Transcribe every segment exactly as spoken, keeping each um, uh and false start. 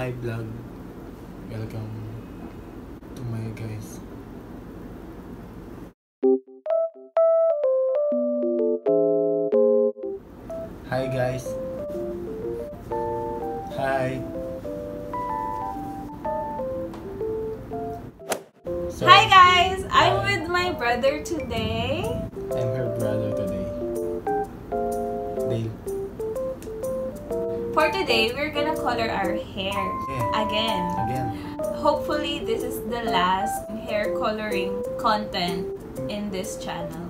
Hi vlog, welcome to my guys. Hi guys. Hi. So, hi guys, I'm hi. with my brother today. I'm her brother today. Leigh. For today, we're gonna color our hair yeah. again. Again. Hopefully, this is the last hair coloring content in this channel.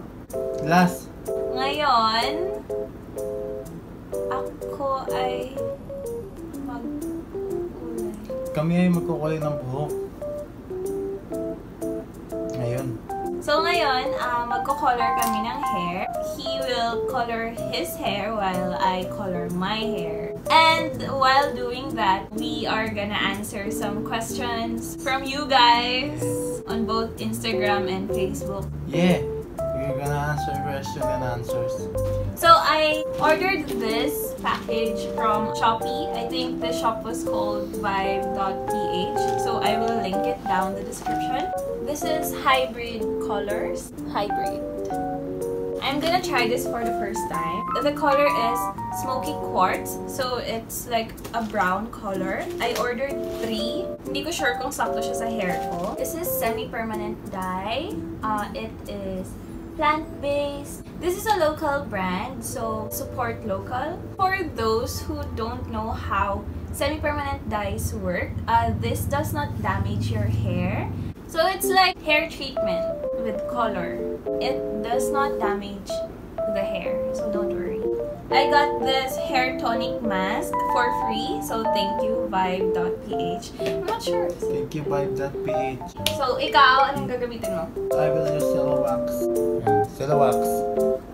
Last. Ngayon, ako ay magkulay. Kami ay magkukulay ng buhok. Ngayon. So ngayon, uh, magko-color kami ng hair. He will color his hair while I color my hair. And while doing that, we are gonna answer some questions from you guys on both Instagram and Facebook. Yeah, we're gonna answer questions and answers. So I ordered this package from Shopee. I think the shop was called vibe dot p h. So I will link it down in the description. This is Hybrid Colours. Hybrid. I'm gonna try this for the first time. The color is Smoky Quartz. So it's like a brown color. I ordered three. Hindi ko sure kung sakto siya sa hair ko. This is semi-permanent dye. Uh, it is plant-based. This is a local brand. So support local. For those who don't know how semi-permanent dyes work, uh, this does not damage your hair. So it's like hair treatment with color. It does not damage the hair, so don't worry. I got this hair tonic mask for free, so thank you vibe dot p h. I'm not sure. Thank you vibe dot p h. So ikaw, anong gagamitin mo? I will use Cellowax. Cellowax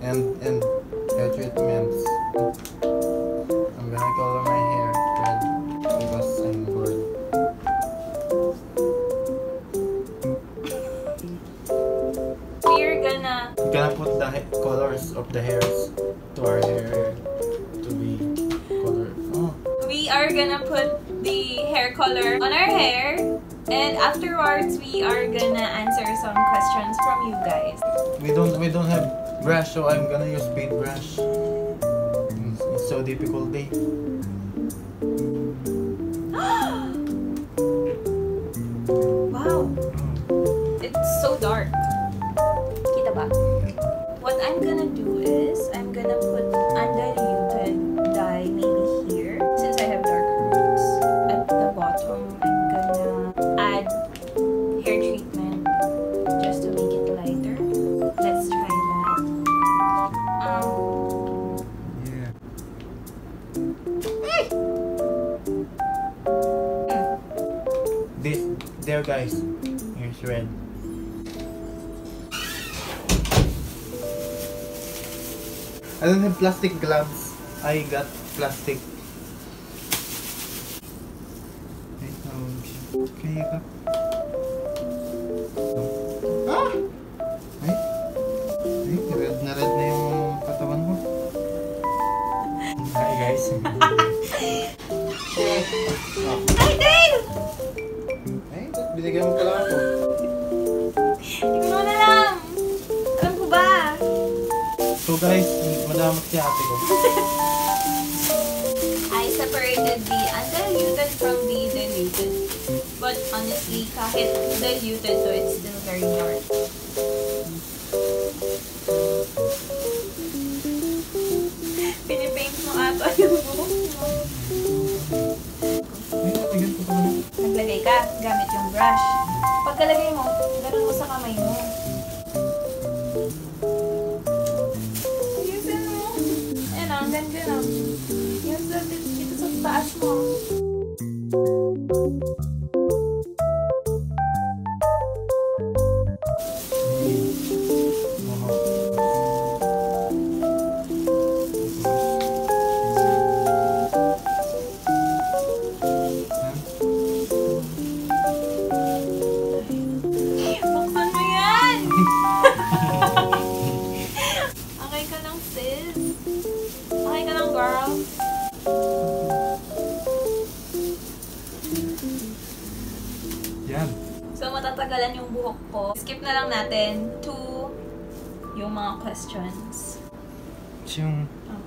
and and hair treatments. I'm gonna color my hair red because I'm bored. We're gonna put the colors of the hairs to our hair to be colored. Oh. We are gonna put the hair color on our hair, and afterwards we are gonna answer some questions from you guys. We don't we don't have brush, so I'm gonna use paintbrush. It's so difficult day. Wow, it's so dark. What I'm gonna do is, I'm gonna put undiluted dye maybe here. Since I have dark roots, at the bottom I'm gonna add hair treatment just to make it lighter. Let's try that. Um, yeah. Mm. This, there guys, here's red. I don't have plastic gloves. I got plastic. Okay, ah! Ay, ay, red na red na yung katawan mo. Hi guys. Ay, Dean! Ay, binigyan mo pala ako. Hindi ko na alam. Alam ko ba? So guys, madamot si ate ko. I separated the undiluted from the diluted. But honestly, kahit diluted, so it's still very dark. Pinipaint mo ato yung buhok mo. Naglagay ka, gamit yung brush. Pagkalagay mo, laro mo sa kamay mo. Okay ka lang, girl. tatagalan yung buhok ko. Skip na lang natin to yung mga questions. Chung. Oh.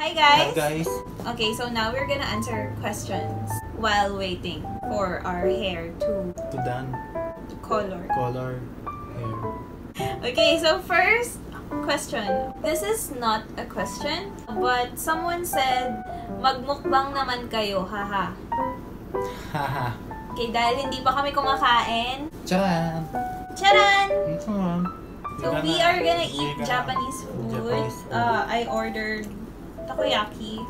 Hi guys! Hi guys! Okay, so now we're gonna answer questions while waiting for our hair to... To done. To color. Color. Hair. Okay, so first question. This is not a question, but someone said, magmukbang naman kayo, haha. Haha. Okay, dahil hindi pa kami kumakain. Charan! Charan! Charan! So we are gonna eat Japanese food. Uh, I ordered takoyaki.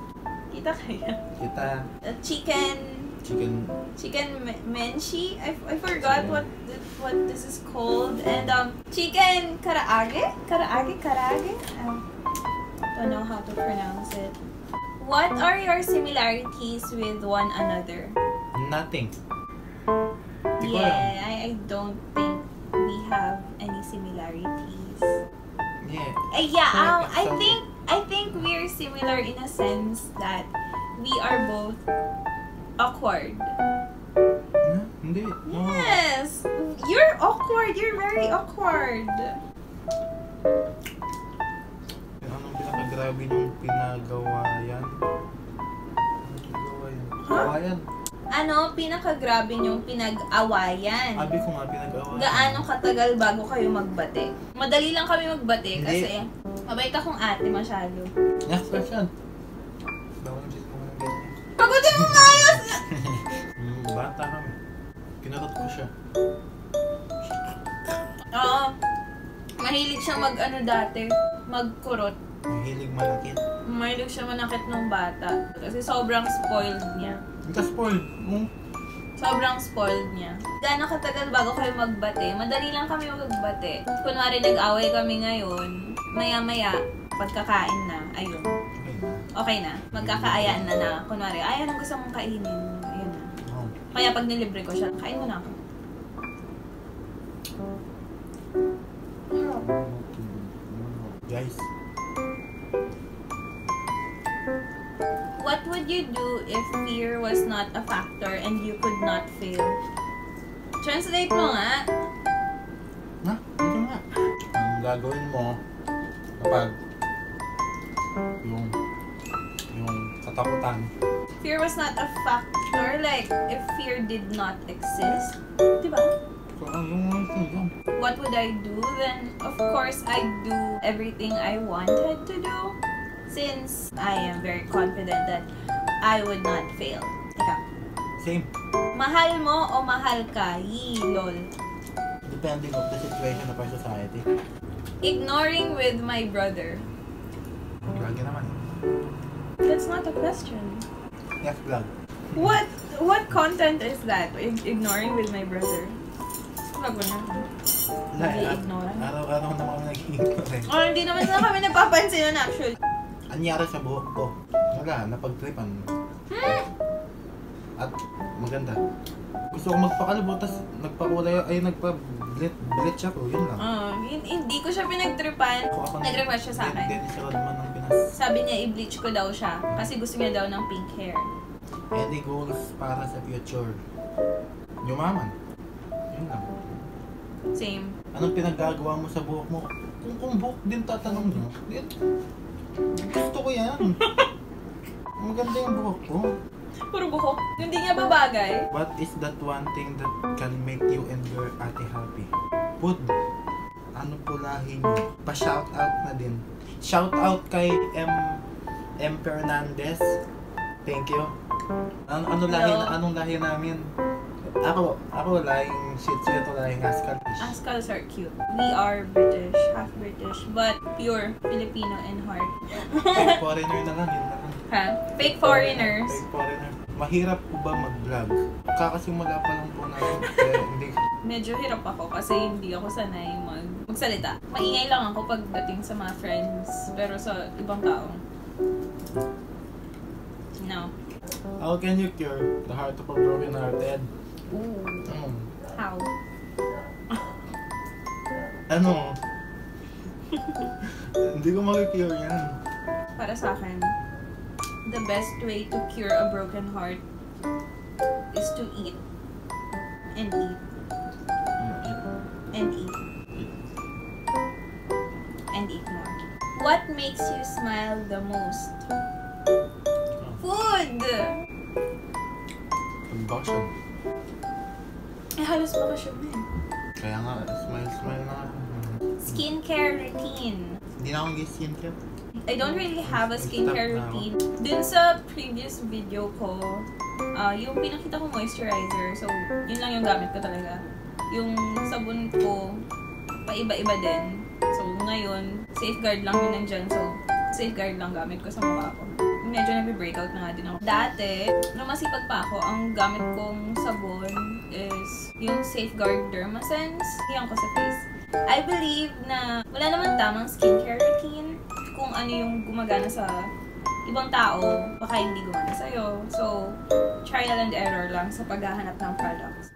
Kita kaya? Kita. Uh, chicken. Chicken. Chicken menshi. I, I forgot chicken. what th what this is called. And um, chicken karaage. Karaage karaage. Um, don't know how to pronounce it. What are your similarities with one another? Nothing. Yeah, I, I don't think we have any similarities. Yeah. Uh, yeah. Um, I think. I think we're similar in a sense that we are both awkward. Yeah, indeed. No. Yes! You're awkward! You're very awkward! Anong pinakagrabe yung pinagawayan? Pinagawayan? Awayan? Ano pinakagrabe yung pinag-awayan? Abi ko nga pinag-awayan. Gaano katagal bago kayo magbate? Madali lang kami magbate kasi... Hindi. Mabait akong ate masyado. Next question. Pagutin mo nga yun! Bata kami. Kinatot ko siya. Oo. Mahilig siya mag ano dati. Magkurot. Mahilig manakit. Mahilig siya manakit nung bata. Kasi sobrang spoiled niya. Ika spoiled mo? Sobrang spoiled niya. Gano'ng katagal bago kayo magbate? Madali lang kami magbate. Kunwari nag-away kami ngayon. Maya-maya, pagkakain na, ayun. Okay na. Magkakaayaan na na. Kunwari, ay, anong gusto mong kainin? Ayun na. Kaya pag nilibre ko siya, kain mo na ako. Guys. What would you do if fear was not a factor and you could not fail? Translate mo nga. Ha? Ito nga. Ang gagawin mo, kapag yung, yung katakutan. Fear was not a factor, like, if fear did not exist. Diba? So, yung, yung. What would I do? Then, of course, I do everything I wanted to do. Since I am very confident that I would not fail. Ika. Same. Mahal mo o mahal ka? Yee, lol. Depending on the situation of our society. Ignoring with my brother. That's not a question. Yes, vlog. What what content is that? Ignoring with my brother. Vlog mo na. Nag-ignore. Araw-araw naman kami nag-ignore. Oh, hindi naman na kami nagpapansin yun actually. Anyara sa buhok ko. Naga, napag-tripan. Hmm? At maganda. Gusto ko magpakalbo, tas nagpakulay, ay nagpa-blitch ako, yun lang. Uh, hindi ko siya pinagtripan. Nag-request siya sa akin. Hindi siya naman ng Pinas. Sabi niya, i-bleach ko daw siya. Kasi gusto niya daw ng pink hair. Any goals para sa future? Yumaman. Yun lang. Same. Anong pinaggagawa mo sa buhok mo? Kung kung buhok din tatanong niyo, gusto ko yan. Maganda yung buhok ko. Puro buhok. Hindi niya babagay. What is that one thing that can make you and your ate happy? Food. Ano po lahi niyo? Pa-shoutout na din. Shoutout kay M. M. Fernandez. Thank you. An ano lahi, anong lahi namin? Ako, ako lahing shih tzu, ito lahing Ascalish. Ascals are cute. We are British, half British, but pure Filipino in heart. Fake foreigner na lang, yun na lang. Ha? Fake foreigners. Fake foreigner. Mahirap po ba mag-vlog? Kakasimula pa lang po namin. Kaya hindi. Medyo hirap ako kasi hindi ako sanay mag magsalita. Maingay lang ako pagdating sa mga friends, pero sa ibang tao. No. How can you cure the heart of a broken hearted? Ooh. Mm. How? Ano? Hindi ko makikure yan. Para sa akin, the best way to cure a broken heart is to eat and eat and eat and eat more. What makes you smile the most? Food! Pambakasyon. Eh, halos bakasyon na eh. Kaya nga, smile, smile na. Skincare routine. Hindi na akong skincare. I don't really have a skincare routine. Dun sa previous video ko, uh, yung pinakita ko moisturizer. So, yun lang yung gamit ko talaga. Yung sabon ko, paiba-iba din. So, ngayon, Safeguard lang yun nandyan. So, Safeguard lang gamit ko sa mukha ko. Medyo nabibreakout na nga din ako. Dati, nung masipag pa ako, ang gamit kong sabon is yung Safeguard Dermasense. Hiyang ko sa face. I believe na wala naman tamang skincare routine. Kung ano yung gumagana sa ibang tao, baka hindi gumana sa'yo. So, trial and error lang sa paghahanap ng products.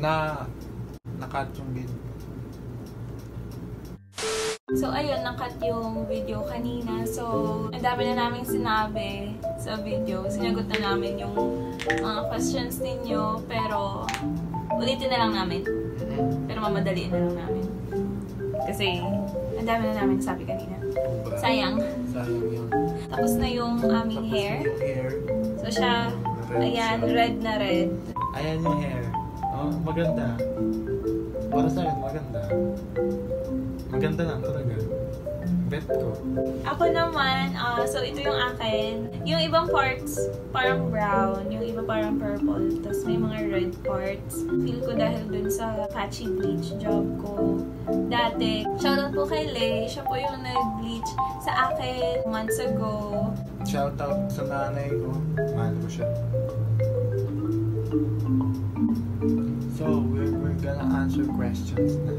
Na, nakat yung video. So, ayun, nakat yung video kanina. So, ang dami na namin sinabi sa video. Sinagot na namin yung mga uh, questions ninyo, pero ulitin na lang namin. Pero mamadaliin na lang namin. Kasi, ang dami na namin sabi kanina. Sayang. Sayang yun. Tapos na yung aming Tapos hair. Yung hair. So siya, red ayan, siya. red na red. Ayan yung hair. Oh, maganda. Para sa akin, maganda. Maganda na talaga. Bet ko. Ako naman, uh, so ito yung akin. Yung ibang parts, parang brown. Yung iba parang purple. Tapos may mga red parts. Feel ko dahil dun sa patchy bleach job ko dati. Shoutout po kay Leigh. Siya po yung nag-bleach sa akin months ago. Shoutout sa nanay ko. Mahal ko siya. So, we're, we're gonna answer questions na.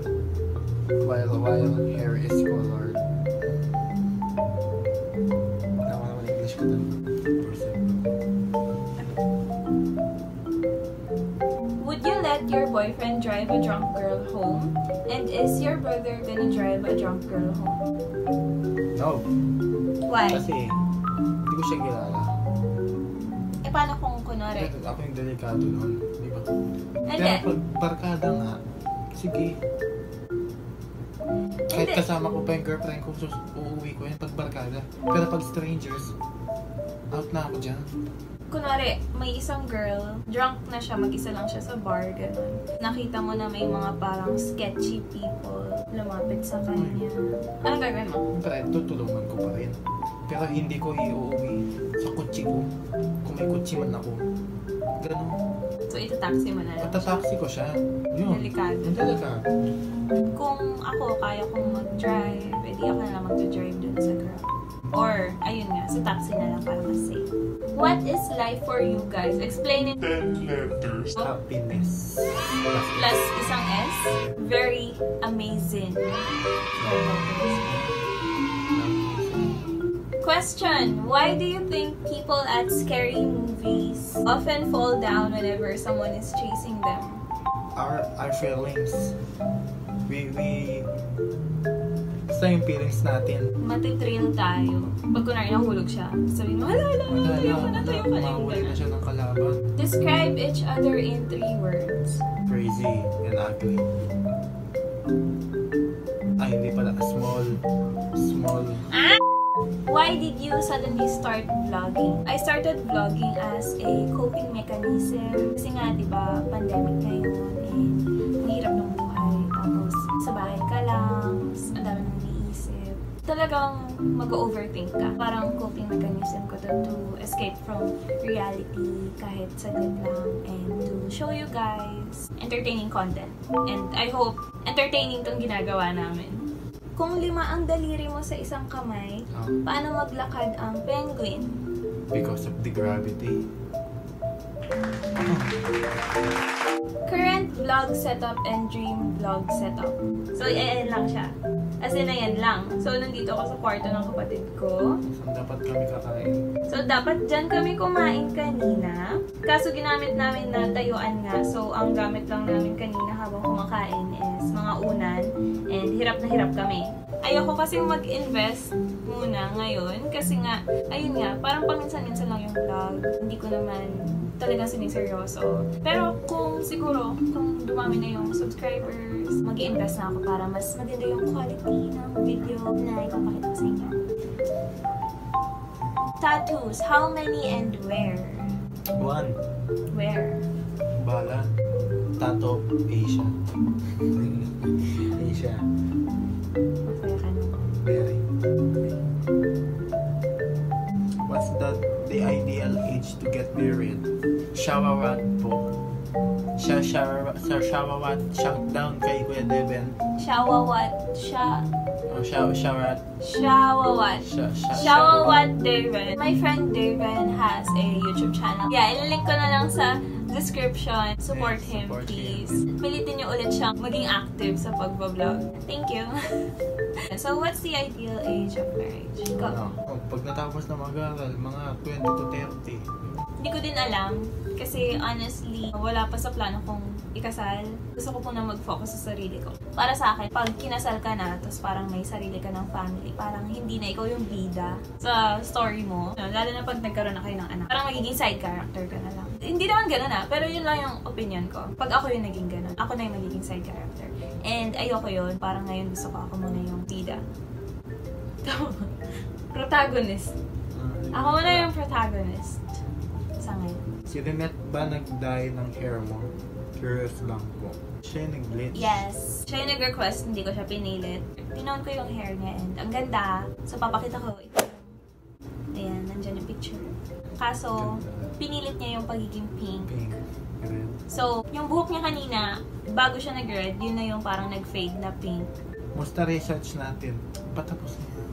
While, while hair is colored. Tama naman English ko dun. Would you let your boyfriend drive a drunk girl home? And is your brother gonna drive a drunk girl home? No. Why? Kasi, hindi ko siya kilala. Eh, paano kung kunwari? Ako yung delikado nun, di ba? Kaya pag barkada nga, sige. Kahit kasama ko pa yung girlfriend ko, uuwi ko yun pag barkada. Pero pag strangers, out na ako dyan. Kunwari, may isang girl, drunk na siya, mag-isa lang siya sa bar, ganun. Nakita mo na may mga parang sketchy people lumapit sa kanya. Ano gagawin mo? Pero tutulungan ko pa rin. Pero hindi ko iuwi sa kutsi ko. Kung may kutsi man ako. Ganun. So, itataksi mo na lang. Itataksi ko siya. Yun. Delikado. Delikado. Kung ako, kaya kong mag-drive, pwede ako na lang mag-drive dun sa girl. Or, ayun nga, sa taxi na lang para ma-safe. What is life for you guys? Explain it. Ten letters. Oh. Happiness. Plus isang S. Very amazing. Question, why do you think people at scary movies often fall down whenever someone is chasing them? Our, our feelings. We, we... Basta yung feelings natin. Matitrail tayo. Pag kunwari nahulog siya, sabihin mo, hala, hala, tayo ka na, tayo ka na. Mahuli na siya ng kalaban. Describe each other in three words. Crazy and ugly. Ay, hindi pala. Small. Small. Ah! Why did you suddenly start vlogging? I started vlogging as a coping mechanism. Kasi nga, di ba, pandemic na yun. And mahirap ng buhay. Tapos, sa bahay ka lang. Ang dami nang iniisip. Talagang mag-overthink ka. Parang coping mechanism ko to, to escape from reality kahit saglit lang. And to show you guys entertaining content. And I hope entertaining tong ginagawa namin. Kung lima ang daliri mo sa isang kamay, oh, paano maglakad ang penguin? Because of the gravity. Current vlog setup and dream vlog setup. So, ayan lang siya. As in, ayan lang. So, nandito ako sa kwarto ng kapatid ko. So, dapat kami kakain. So, dapat dyan kami kumain kanina. Kaso, ginamit namin na tayuan nga. So, ang gamit lang namin kanina habang kumakain is mga unan. And hirap na hirap kami. Ayoko kasing mag-invest muna ngayon. Kasi nga, ayun nga, parang paminsan-minsan lang yung vlog. Hindi ko naman talaga siniseryoso. Pero kung siguro, kung dumami na yung subscribers, mag-i-invest na ako para mas maganda yung quality ng video na ipapakita ko sa inyo. Tattoos, how many and where? One. Where? Bala. Tattoo, Asia. Asia. What's that? The ideal age to get married? Shawawat po. Siya shawawat, shawawat, shutdown kay Kuya Deven. Shawawat, siya. Oh, shaw, shawawat. Shawawat. Shawawat Deven. My friend Deven has a YouTube channel. Yeah, ililink ko na lang sa description. Support yes, him, support please. Him. Pilitin niyo ulit siyang maging active sa pagbablog. Thank you. So, what's the ideal age of marriage? Go. Oh, pag natapos na mag-aral, mga twenty to thirty. Hindi ko din alam. Kasi, honestly, wala pa sa plano kong ikasal. Gusto ko po na mag-focus sa sarili ko. Para sa akin, pag kinasal ka na, tapos parang may sarili ka ng family, parang hindi na ikaw yung bida sa story mo. Lalo na pag nagkaroon na kayo ng anak. Parang magiging side character ka na lang. Hindi naman ganun ah, pero yun lang yung opinion ko. Pag ako yung naging ganun, ako na yung magiging side character. And ayoko yun, parang ngayon gusto ko ako muna yung bida. Protagonist. Ako muna yung protagonist. Sa ngayon. Si Renette ba nag-dye ng hair mo? Curious lang po. Siya yung nag-bleach? Yes. Siya yung nag-request, hindi ko siya pinilit. Pinoon ko yung hair niya and ang ganda. So papakita ko ito. Ayan, nandyan yung picture. Kaso, pinilit niya yung pagiging pink. Pink. Red. So, yung buhok niya kanina, bago siya nag-red, yun na yung parang nag-fade na pink. Musta research natin. Patapos na yan.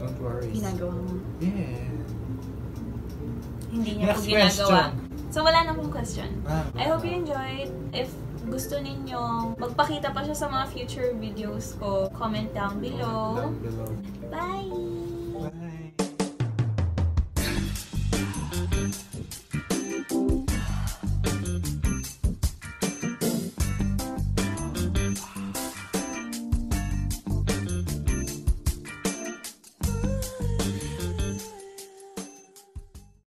Don't worry. Ginagawa mo. Yeah. Hindi niya po ginagawa. So, wala na pong question. Ah, I hope you enjoyed. If gusto ninyo magpakita pa siya sa mga future videos ko, comment down below. Comment down below. Bye!